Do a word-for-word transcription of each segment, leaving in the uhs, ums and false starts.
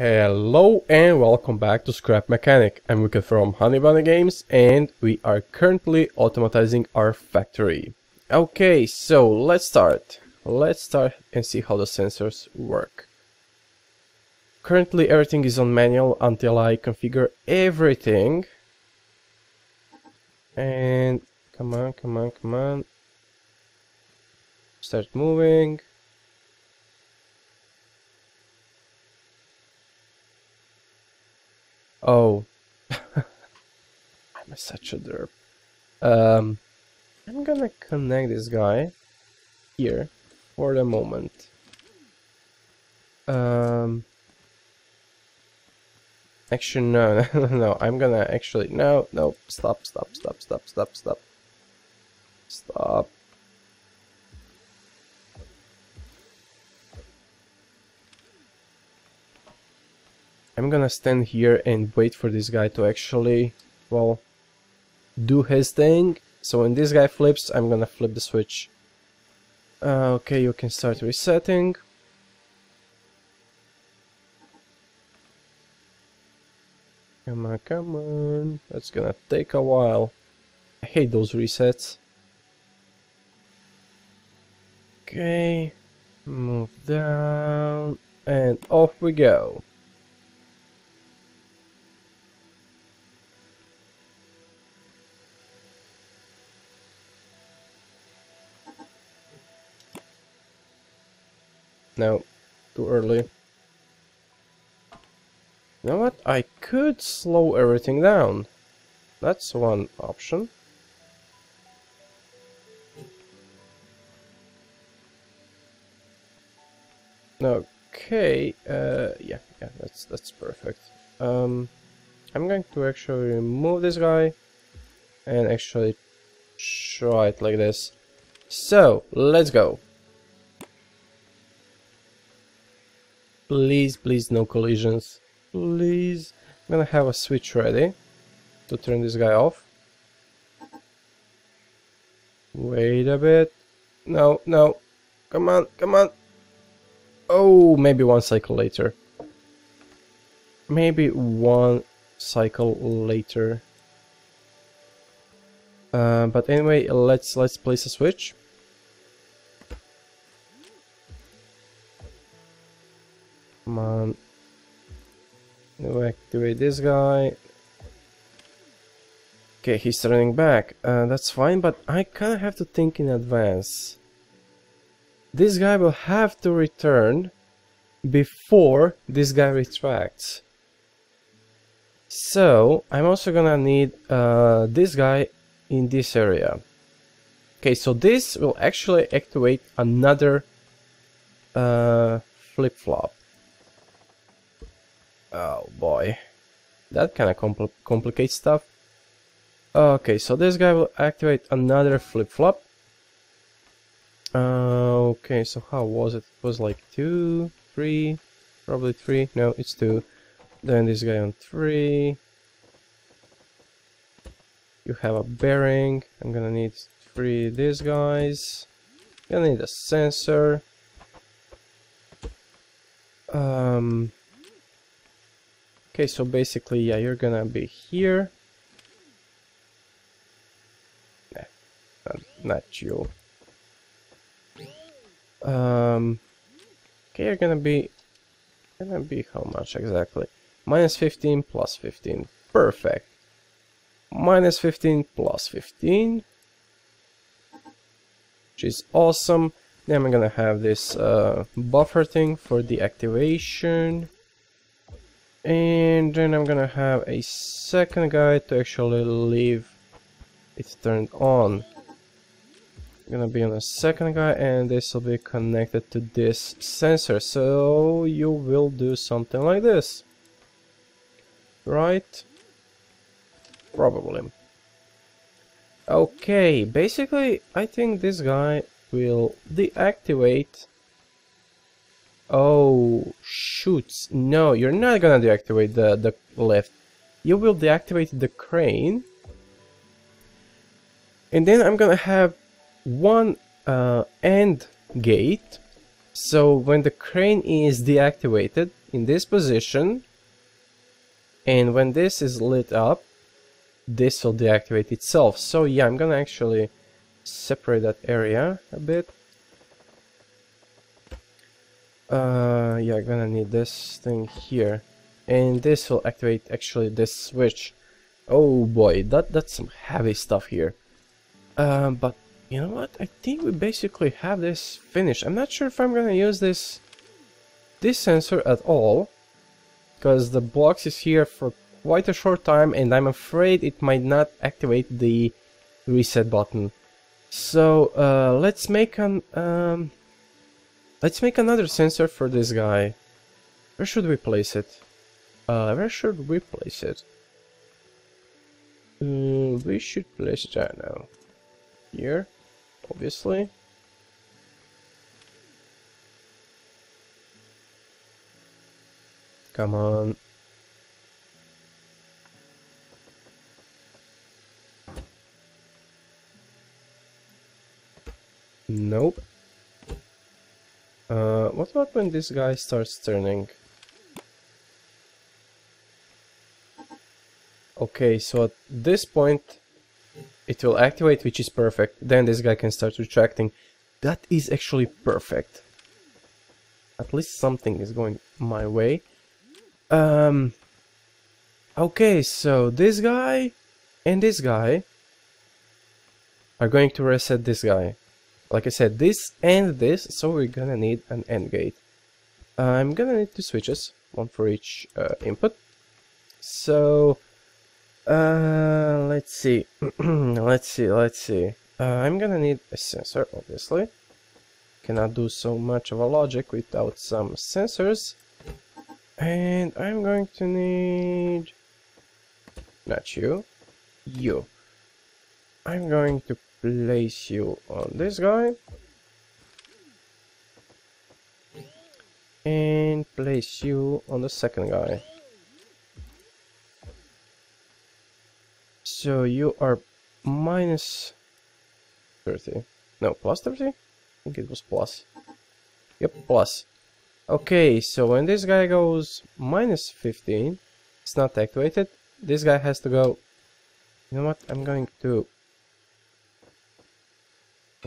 Hello and welcome back to Scrap Mechanic. I'm Wicca from Honey Bunny Games and we are currently automatizing our factory. Okay, so let's start. Let's start and see how the sensors work. Currently everything is on manual until I configure everything. And come on, come on, come on. Start moving. Oh, I'm such a derp. Um, I'm gonna connect this guy here for the moment. Um, actually, no, no, no, no. I'm gonna actually, no, no, stop, stop, stop, stop, stop, stop, stop. I'm gonna stand here and wait for this guy to actually, well, do his thing. So when this guy flips, I'm gonna flip the switch. Uh, okay, you can start resetting. Come on, come on. That's gonna take a while. I hate those resets. Okay, move down and off we go. No, too early. You know what? I could slow everything down. That's one option. Okay, uh, yeah, yeah, that's that's perfect. Um, I'm going to actually remove this guy and actually try it like this. So let's go. Please, please, no collisions. Please. I'm gonna have a switch ready to turn this guy off. Wait a bit. No, no. Come on, come on. Oh, maybe one cycle later. Maybe one cycle later. Uh, but anyway, let's let's place a switch. Come on, activate this guy. Okay, he's turning back. Uh, that's fine, but I kind of have to think in advance. This guy will have to return before this guy retracts. So, I'm also gonna need uh, this guy in this area. Okay, so this will actually activate another uh, flip-flop. Oh boy, that kind of compl complicates stuff. Okay, so this guy will activate another flip-flop. Uh, okay, so how was it? It was like two, three, probably three. No, it's two. Then this guy on three. You have a bearing. I'm gonna need three these guys. Gonna need a sensor. Um... Okay, so basically, yeah, you're gonna be here. Nah, not, not you. Um, okay, you're gonna be... Gonna be how much exactly? minus fifteen, plus fifteen. Perfect. minus fifteen, plus fifteen. Which is awesome. Then I'm gonna have this uh, buffer thing for the activation. And then I'm gonna have a second guy to actually leave it turned on. I'm gonna be on a second guy and this will be connected to this sensor. So you will do something like this. Right? Probably. Okay, basically I think this guy will deactivate. Oh, shoots. No, you're not gonna deactivate the, the lift. You will deactivate the crane. And then I'm gonna have one uh, end gate. So when the crane is deactivated, in this position, and when this is lit up, this will deactivate itself. So yeah, I'm gonna actually separate that area a bit. Uh, yeah, I'm gonna need this thing here, and this will activate actually this switch. Oh boy, that that's some heavy stuff here. Um, but you know what? I think we basically have this finished. I'm not sure if I'm gonna use this this sensor at all, because the box is here for quite a short time, and I'm afraid it might not activate the reset button. So uh, let's make an um, let's make another sensor for this guy. Where should we place it? Uh, where should we place it? Mm, we should place it right now. Here, obviously. Come on. Nope. Uh, what about when this guy starts turning? Okay, so at this point it will activate, which is perfect. Then this guy can start retracting. That is actually perfect. At least something is going my way. Um. Okay, so this guy and this guy are going to reset this guy. Like I said, this and this, so we're gonna need an end gate. Uh, I'm gonna need two switches, one for each uh, input. So, uh, let's see, let's see, let's see. Uh, I'm gonna need a sensor, obviously. Cannot do so much of a logic without some sensors. And I'm going to need... not you, you. I'm going to... place you on this guy and place you on the second guy. So you are minus thirty. No, plus thirty? I think it was plus. Yep, plus. Okay, so when this guy goes minus fifteen, it's not activated. This guy has to go... you know what? I'm going to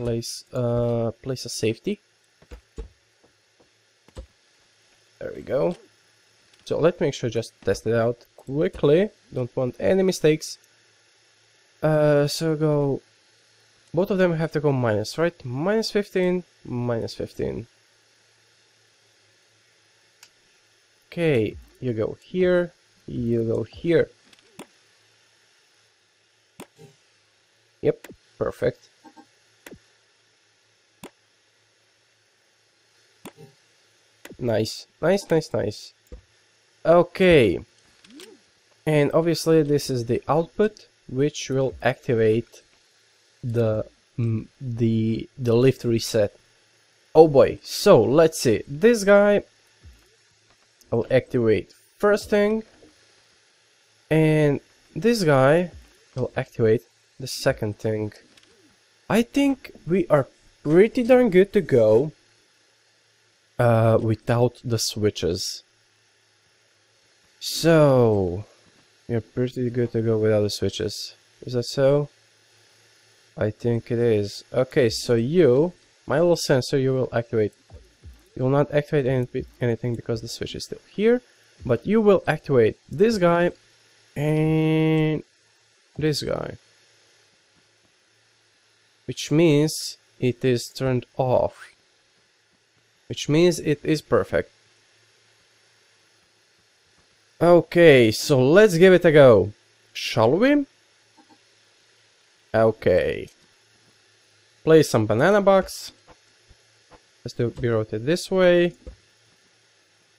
place uh place a safety. There we go. So let's make sure, just test it out quickly, don't want any mistakes. Uh so go, both of them have to go minus, right? Minus fifteen, minus fifteen. Okay, you go here, you go here. Yep, perfect. Nice, nice, nice, nice. Okay, and obviously this is the output which will activate the the the lift reset. Oh boy! So let's see. This guy will activate first thing, and this guy will activate the second thing. I think we are pretty darn good to go. Uh, without the switches. So you're pretty good to go without the switches. Is that so? I think it is. Okay, so you, my little sensor, you will activate. You will not activate any, anything because the switch is still here. But you will activate this guy and this guy. Which means it is turned off. Which means it is perfect. Okay, so let's give it a go. Shall we? Okay. Play some banana box. Let's do be rotated this way.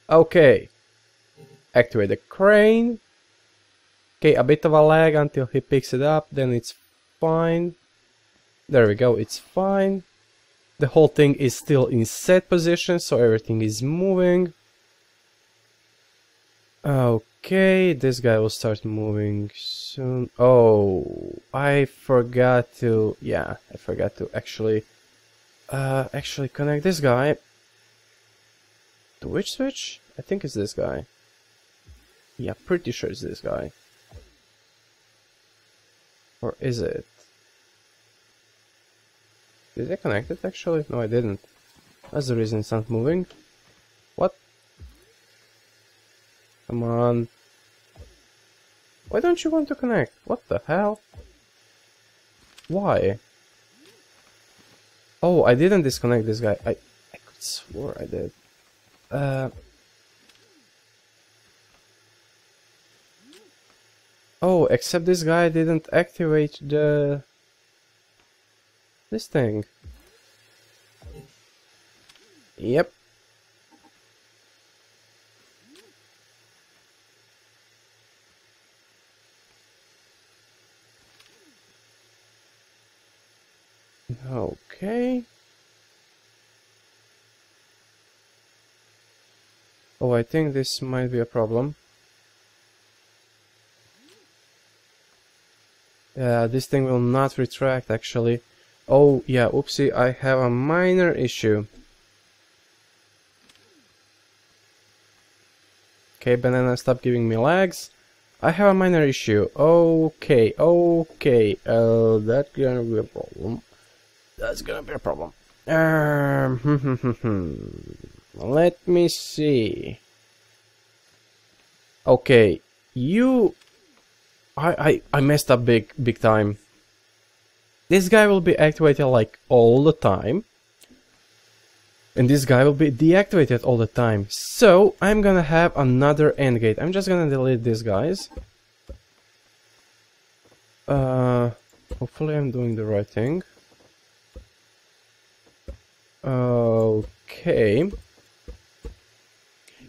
Okay. Activate the crane. Okay, a bit of a lag until he picks it up, then it's fine. There we go, it's fine. The whole thing is still in set position, so everything is moving. Okay, this guy will start moving soon. Oh, I forgot to... yeah, I forgot to actually... Uh, actually connect this guy. To which switch? I think it's this guy. Yeah, pretty sure it's this guy. Or is it? Did I connect it actually? No, I didn't. That's the reason it's not moving. What? Come on. Why don't you want to connect? What the hell? Why? Oh, I didn't disconnect this guy. I, I could swear I did. Uh... Oh, except this guy didn't activate the... this thing. Yep. Okay. Oh, I think this might be a problem. Uh, this thing will not retract actually. Oh yeah, oopsie, I have a minor issue. Okay, banana, stop giving me lags. I have a minor issue. Okay, okay. Uh, that's gonna be a problem. That's gonna be a problem. Um, let me see. Okay, you... I, I, I messed up big, big time. This guy will be activated like all the time. And this guy will be deactivated all the time. So, I'm gonna have another end gate. I'm just gonna delete these guys. Uh, hopefully I'm doing the right thing. Okay.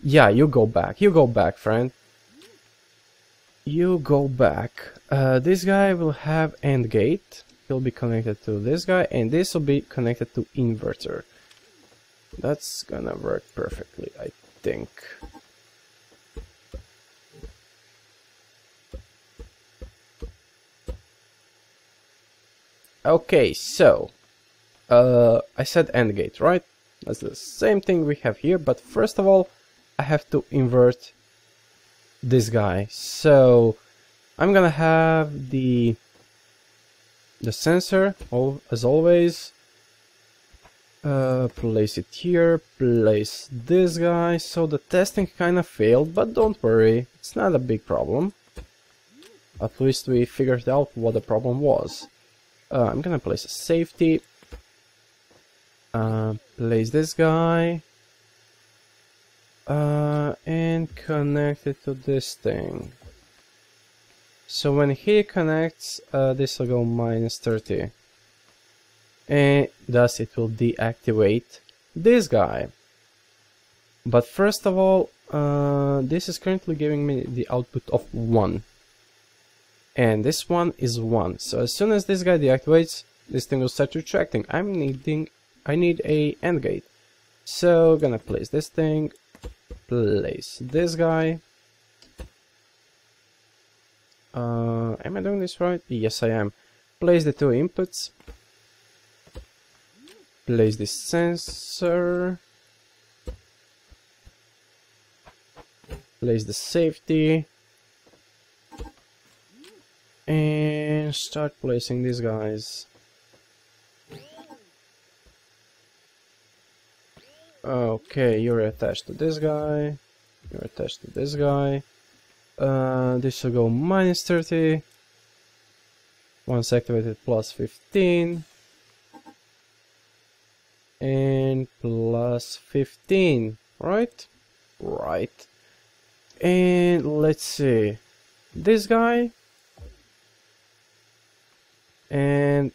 Yeah, you go back. You go back, friend. You go back. Uh, this guy will have end gate. He'll be connected to this guy, and this will be connected to inverter. That's gonna work perfectly, I think. Okay, so... Uh, I said end gate, right? That's the same thing we have here, but first of all, I have to invert this guy. So, I'm gonna have the... the sensor, all, as always. Uh, place it here, place this guy. So the testing kind of failed, but don't worry, it's not a big problem. At least we figured out what the problem was. Uh, I'm gonna place a safety. Uh, place this guy. Uh, and connect it to this thing. So when he connects, uh, this will go minus thirty. And thus it will deactivate this guy. But first of all, uh, this is currently giving me the output of one. And this one is one. So as soon as this guy deactivates, this thing will start retracting. I'm needing... I need a end gate. So gonna place this thing. Place this guy. Uh, am I doing this right? Yes, I am. Place the two inputs. Place this sensor. Place the safety. And start placing these guys. Okay, you're attached to this guy. You're attached to this guy. Uh, this will go minus thirty. Once activated, plus fifteen. And plus fifteen, right? Right. And let's see. This guy. And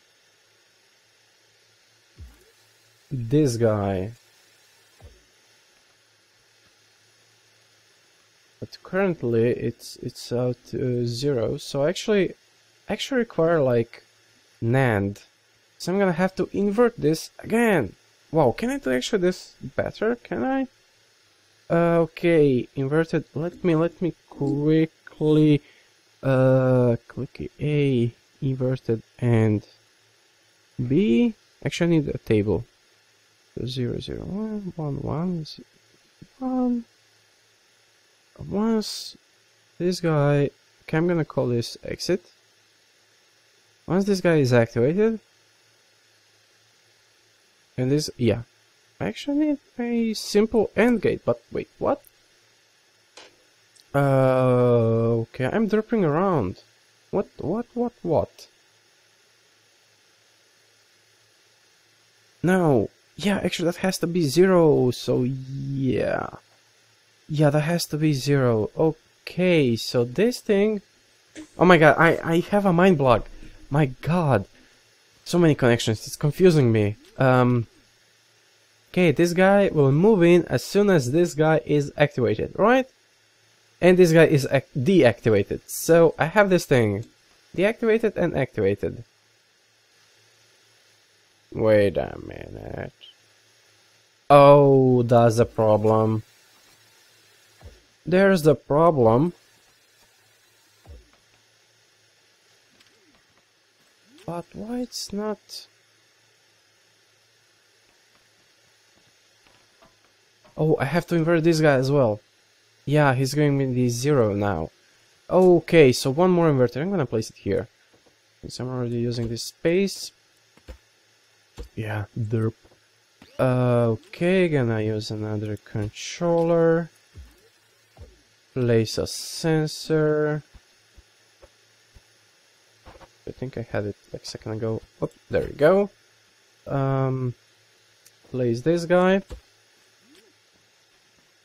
this guy. But currently it's it's out uh, zero, so actually actually require like NAND. So I'm gonna have to invert this again. Wow, can I do actually this better? Can I? Uh, okay, inverted. Let me let me quickly uh click A, inverted, and B. Actually, I need a table. So zero zero one one one one. once this guy, okay, I'm gonna call this exit. Once this guy is activated, and this, yeah, actually a simple end gate, but wait, what? Uh, okay, I'm dropping around. What, what, what, what? No, yeah, actually that has to be zero, so yeah. Yeah, that has to be zero. Okay, so this thing... Oh my god, I, I have a mind block. My god. So many connections, it's confusing me. Um. Okay, this guy will move in as soon as this guy is activated, right? And this guy is deactivated. So I have this thing. Deactivated and activated. Wait a minute. Oh, that's a problem. There's the problem. But why it's not... Oh, I have to invert this guy as well. Yeah, he's going with the zero now. Okay, so one more inverter. I'm gonna place it here. Since I'm already using this space. Yeah, derp. Uh, okay, gonna use another controller. Place a sensor. I think I had it like a second ago. Oh, there we go. Um, place this guy.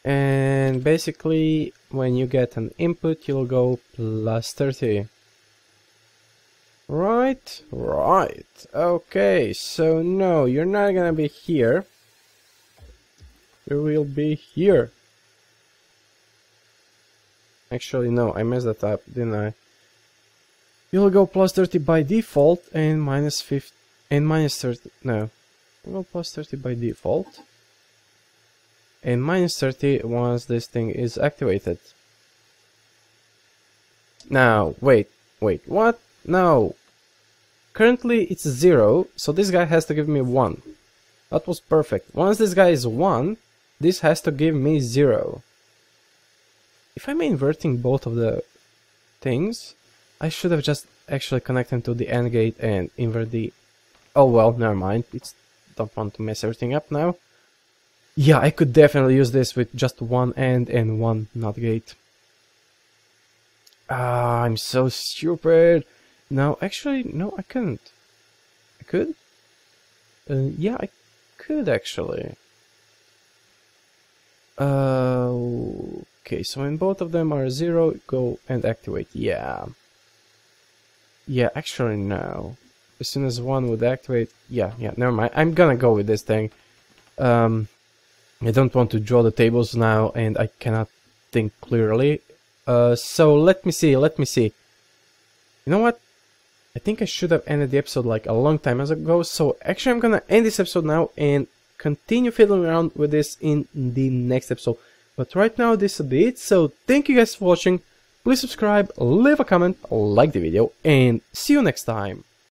And basically, when you get an input, you'll go plus thirty. Right, right. Okay, so no, you're not gonna be here. You will be here. Actually, no, I messed that up, didn't I? You'll go plus thirty by default and minus fifty and minus thirty. No, you'll go plus thirty by default and minus thirty once this thing is activated. Now, wait, wait, what? No. Currently it's zero, so this guy has to give me one. That was perfect. Once this guy is one, this has to give me zero. If I'm inverting both of the things, I should have just actually connected to the end gate and invert the... Oh well, never mind. It's... Don't want to mess everything up now. Yeah, I could definitely use this with just one end and one NOT gate. Ah, I'm so stupid. No, actually, no, I couldn't. I could? Uh, yeah, I could actually. Uh... Okay, so when both of them are zero, go and activate. Yeah. Yeah, actually, no. As soon as one would activate... Yeah, yeah, never mind. I'm gonna go with this thing. Um, I don't want to draw the tables now, and I cannot think clearly. Uh, so, let me see, let me see. You know what? I think I should have ended the episode, like, a long time ago. So, actually, I'm gonna end this episode now and continue fiddling around with this in the next episode. But right now this will be it, so thank you guys for watching, please subscribe, leave a comment, like the video, and see you next time!